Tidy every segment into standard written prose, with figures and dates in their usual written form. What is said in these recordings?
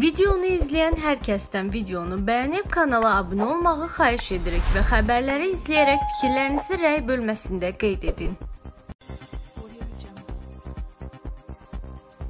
Videonu izleyen herkesten videonu beğenip kanala abone olmağı xahiş edirik ve haberleri izleyerek fikirlerinizi rey bölmesinde qeyd edin.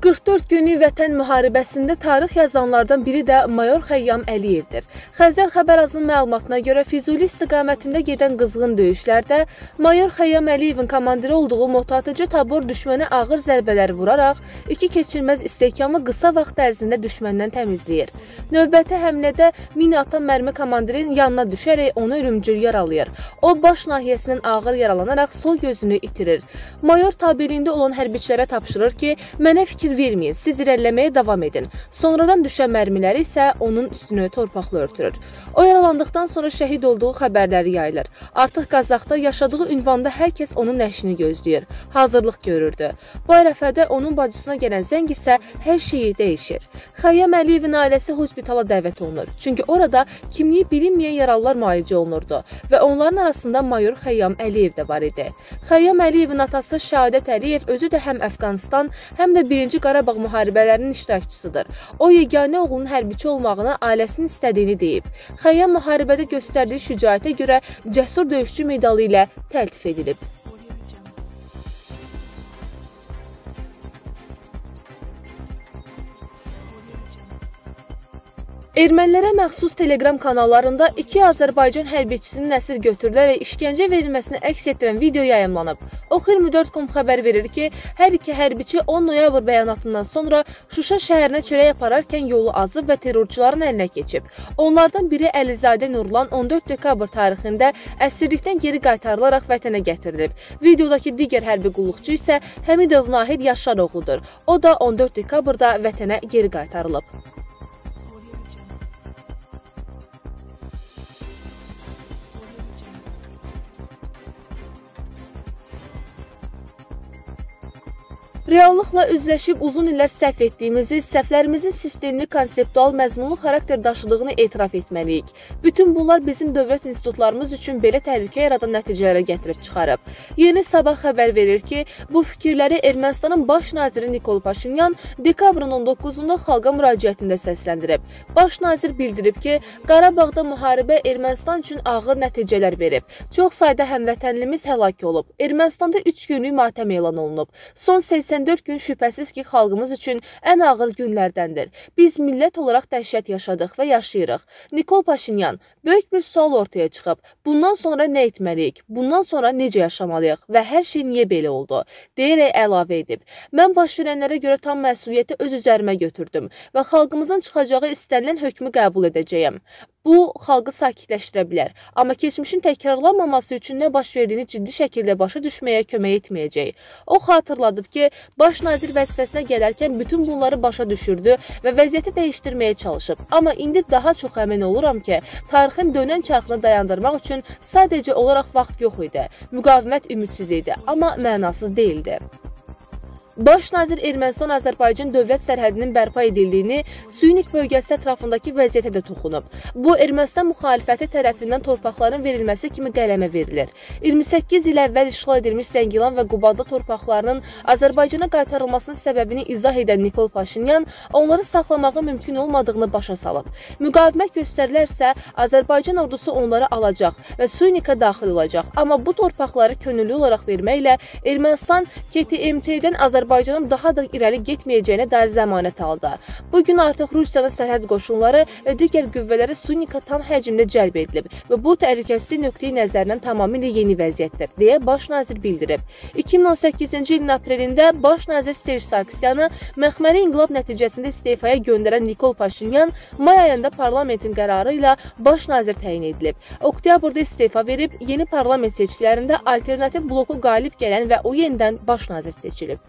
44 günlük vətən müharibəsində tarix yazanlardan biri də Mayor Xəyyam Əliyevdir. Xəzər Xəbər Axın məlumatına görə Füzuli istiqamətində gedən qızğın döyüşlərdə Mayor Xəyyam Əliyevin komandiri olduğu motatıcı tabur düşmənə ağır zərbələr vuraraq iki keçilməz istehkamı qısa vaxt ərzində düşməndən təmizləyir. Növbəti həmlədə mini atan mərmi komandirin yanına düşərək onu ölümcül yaralayır. O baş nahiyəsindən ağır yaralanaraq sol gözünü itirir. Mayor tabeliyində olan hərbiçilərə tapşırır ki, mənə fikir verməyin, siz irəliləməyə davam edin. Sonradan düşən mərmiləri isə onun üstünü torpaqla örtürür. O yaralandıqdan sonra şəhid olduğu xəbərləri yayılır. Artıq Qazaxda yaşadığı ünvanda hər kəs onun nəşini gözləyir. Hazırlıq görürdü. Bu ərəfədə onun bacısına gələn zəng isə hər şeyi dəyişir. Xəyyam Əliyevin ailəsi hospitala dəvət olunur. Çünki orada kimliyi bilinməyən yaralılar müalicə olunurdu və onların arasında Mayor Xəyyam Əliyev də var idi. Xəyyam Əliyevin atası Şəhid Əliyev özü də həm Əfqanistan, həm də Qarabağ müharibələrinin iştirakçısıdır. O, yeganə oğlunun hərbiçi olmağını ailəsinin istədiyini deyib. Xəyyam müharibədə göstərdiyi şücaətə görə cəsur döyüşçü medalı ilə təltif edilib. Ermənilərə məxsus Telegram kanallarında iki Azərbaycan hərbiçisinin əsir götürülərək işgəncə verilməsini əks etdirən video yayımlanıb. Ox24.com xəbər verir ki, hər iki hərbiçi 10 noyabr bəyanatından sonra Şuşa şəhərinə çörək apararkən yolu azıb və terrorçuların əlinə keçib. Onlardan biri Əlizadə Nurlan 14 dekabr tarixində əsirlikdən geri qaytarılaraq vətənə gətirilib. Videodakı digər hərbi qulluqçu isə Həmidov Nahid Yaşar oğludur. O da 14 dekabrda vətənə geri qaytarılıb. Reallıqla üzləşib uzun illər səhv etdiyimizi, səhvlərimizin sistemli, konseptual, məzmunlu xarakter daşıdığını etiraf etməliyik. Bütün bunlar bizim dövlət institutlarımız üçün belə təhlükə yaradan nəticələrə gətirib çıxarıb. Yeni sabah xəbər verir ki, bu fikirləri Ermənistanın baş naziri Nikol Paşinyan dekabrın 19-da xalqa müraciətində səsləndirib. Baş nazir bildirib ki, Qarabağda müharibə Ermənistan üçün ağır nəticələr verib. Çox sayda həmvətənlimiz həlak olub. Ermənistanda 3 günlük matəm elan olunub. Son 84 gün şübhəsiz ki, xalqımız üçün ən ağır günlərdəndir. Biz millət olaraq dəhşət yaşadıq və yaşayırıq. Nikol Paşinyan, böyük bir sual ortaya çıxıb. Bundan sonra nə etməliyik? Bundan sonra necə yaşamalıyıq? Və hər şey niyə belə oldu? Deyərək əlavə edib. Mən baş verənlərə görə tam məsuliyyəti öz üzərimə götürdüm və xalqımızın çıxacağı istənilən hökmü qəbul edəcəyim. Bu, xalqı sakitləşdirə bilər, amma keçmişin təkrarlanmaması üçün nə baş verdiyini ciddi şəkildə başa düşməyə kömək etməyəcək. O, xatırladıb ki, baş nazir vəzifəsinə gələrkən bütün bunları başa düşürdü və vəziyyəti dəyişdirməyə çalışıb. Amma indi daha çox əmin oluram ki, tarixin dönən çarxını dayandırmaq üçün sadəcə olaraq vaxt yox idi. Müqavimət ümidsiz idi, amma mənasız deyildi. Baş nazir Ermənistan-Azərbaycan dövlət sərhədinin bərpa edildiyini, Suynik bölgəsi ətrafındakı vəziyyətə də toxunub. Bu, Ermənistan müxalifəti tərəfindən torpaqların verilməsi kimi qələmə verilir. 28 il əvvəl işğal edilmiş Zəngilan və Qubadlı torpaqlarının Azərbaycana qaytarılmasının səbəbini izah edən Nikol Paşinyan onları saxlamağı mümkün olmadığını başa salıb. Müqavimət göstərilərsə, Azərbaycan ordusu onları alacaq və Suynikə daxil olacaq. Amma bu torpaqları könüllü olaraq verməklə Ermənistan KTMT-dən Azərbaycanın daha da irəli getməyəcəyinə dair zəmanət aldı. Bugün artıq Rusiyanın sərhəd qoşunları və digər qüvvələri Suynika tam həcmdə cəlb edilib və bu təhlükəsizlik nöqteyi nəzərindən tamamilə yeni vəziyyətdir, deyə baş nazir bildirib. 2018-ci ilin aprelində baş nazir Sergey Sarkisyanı məxməri inqilab nəticəsində istefaya göndərən Nikol Paşinyan may ayında parlamentin qərarı ilə baş nazir təyin edilib. Oktyabrda istefa verib, yeni parlament seçkilərində alternativ bloku qalib gələn və o yenidən baş nazir seçilib.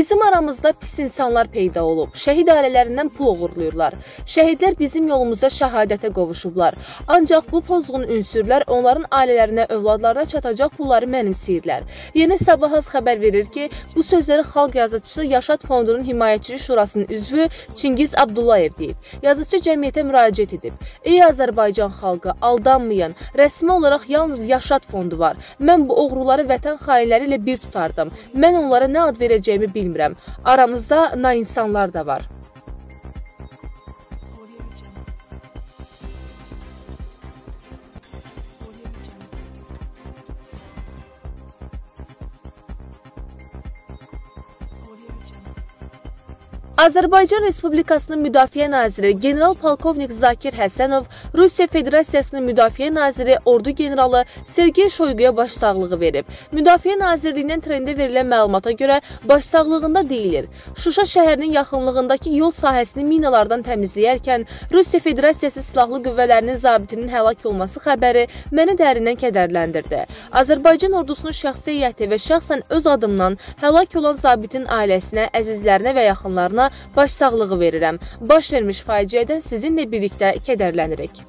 Bizim aramızda pis insanlar peyda olub, şəhid ailələrindən pul uğurluyurlar. Şəhidlər bizim yolumuzda şəhadətə qovuşublar. Ancaq bu pozğun ünsürlər onların ailələrinə, övladlarına çatacaq pulları mənimsəyirlər. Yeni sabah xəbər verir ki, bu sözləri xalq yazıçısı Yaşad Fondunun Himayəçilik Şurasının üzvü Çingiz Abdullayev deyib. Yazıçı cəmiyyətə müraciət edib. Ey Azərbaycan xalqı, aldanmayın. Rəsmi olaraq yalnız Yaşad Fondu var. Mən bu oğruları vətən xainləri ilə bir tutardım. Mən onlara nə ad verəcəyimi bilmirəm. Aramızda nainsanlar da var. Azərbaycan Respublikasının Müdafiə Naziri General-Polkovnik Zakir Həsənov, Rusiya Federasiyasının Müdafiə Naziri Ordu Generalı Sergey Şoyguya başsağlığı verib. Müdafiə Nazirliyindən trendə verilən məlumata görə başsağlığında deyilir. Şuşa şəhərinin yaxınlığındakı yol sahəsini minalardan təmizləyərkən Rusiya Federasiyası Silahlı Qüvvələrinin zabitinin həlak olması xəbəri məni dərindən kədərləndirdi. Azərbaycan ordusunun şəxsi heyəti və şəxsən öz adımdan həlak olan zabitin ailəsinə, əzizlərinə və yaxınlarına başsağlığı verirəm. Baş vermiş faciədən sizinlə birlikdə kədərlənirik.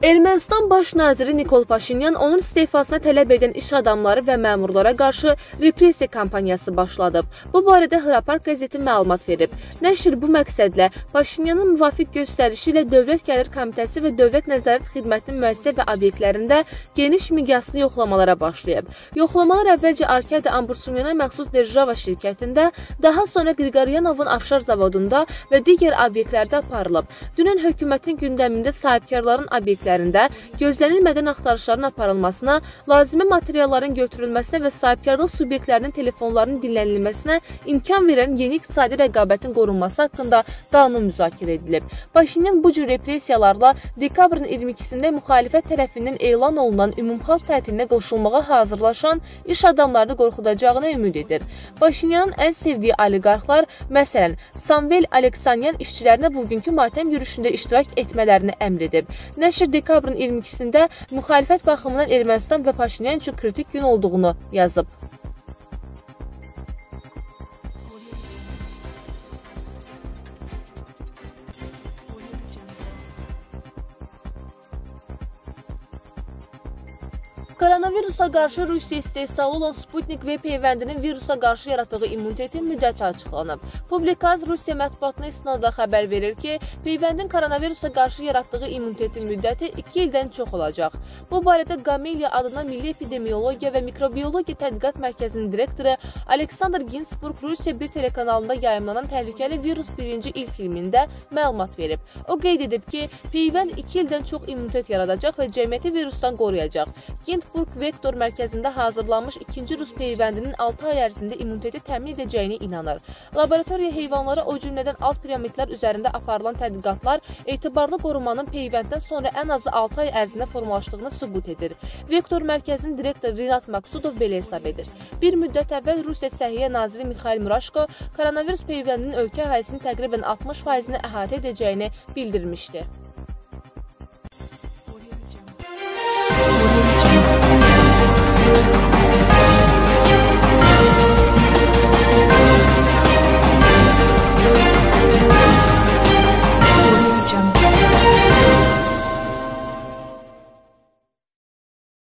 Ermənistan baş naziri Nikol Paşinyan onun istefasına tələb edən iş adamları və məmurlara qarşı repressiya kampaniyası başladıb. Bu barədə Hıraparq qəzeti məlumat verib. Nəşr bu məqsədlə Paşinyanın müvafiq göstərişi ilə Dövlət Gəlir Komitəsi və Dövlət Nəzarət Xidmətinin müəssisə və obyektlərində geniş miqyaslı yoxlamalara başlayıb. Yoxlamalar əvvəlcə Arkad Ambrosiyana məxsus Derjava şirkətində, daha sonra Qriqaryanovun afşar zavodunda və digər obyektlərdə aparılıb. Dünən hökumətin gündəmində sahibkarların obyektləri gözlənilmədən axtarışların aparılmasına, lazımi materialların götürülməsinə və sahibkarlıq subyektlərinin telefonlarının dinlənilməsinə imkan verən yeni iqtisadi rəqabətin qorunması haqqında qanun müzakirə edilib. Paşinyan bu cür repressiyalarla dekabrın 22-sində müxalifət tərəfindən elan olunan ümumxalq tətilinə qoşulmağa hazırlaşan iş adamlarını qorxudacağına ümid edir. Paşinyanın ən sevdiyi oliqarxlar, məsələn, Samuel Aleksanyan işçilərinə bugünkü matəm yürüyüşündə iştirak etmələrini əmr edib. Nəşr dekabrın 22-sində müxalifət baxımından Ermənistan və Paşinyan üçün kritik gün olduğunu yazıb. Koronavirusa qarşı Rusiya istehsalı olan Sputnik V peyvəndinin virusa qarşı yaratdığı immunitetin müddəti açıqlanıb. Publikaz Rusiya mətbuatına istinadla xəbər verir ki, peyvəndin koronavirusa qarşı yaratdığı immunitetin müddəti 2 ildən çox olacaq. Bu barədə Qameliya adına Milli Epidemiologiya və Mikrobiyologiya Tədqiqat Mərkəzinin direktoru Aleksandr Ginsburg Rusiya bir telekanalında yayımlanan Təhlükəli Virus 1-ci il filmində məlumat verib. O qeyd edib ki, peyvənd 2 ildən çox immunitet yaradacaq və cəmiyyəti virusdan qoruyacaq. Vektor Mərkəzində hazırlanmış 2-ci Rus peyvəndinin 6 ay ərzində immuniteti təmin edəcəyini inanır. Laboratoriya heyvanlara, o cümlədən alt piramitlər üzərində aparılan tədqiqatlar etibarlı qorumanın peyvənddən sonra ən azı 6 ay ərzində formalaşdığını sübut edir. Vektor Mərkəzinin direktoru Rinat Maksudov belə hesab edir. Bir müddət əvvəl Rusiya Səhiyyə Naziri Mikhail Muraşko koronavirus peyvəndinin ölkə əhalisinin təqribən 60%-ni əhatə edəcəyini bildirmişdi.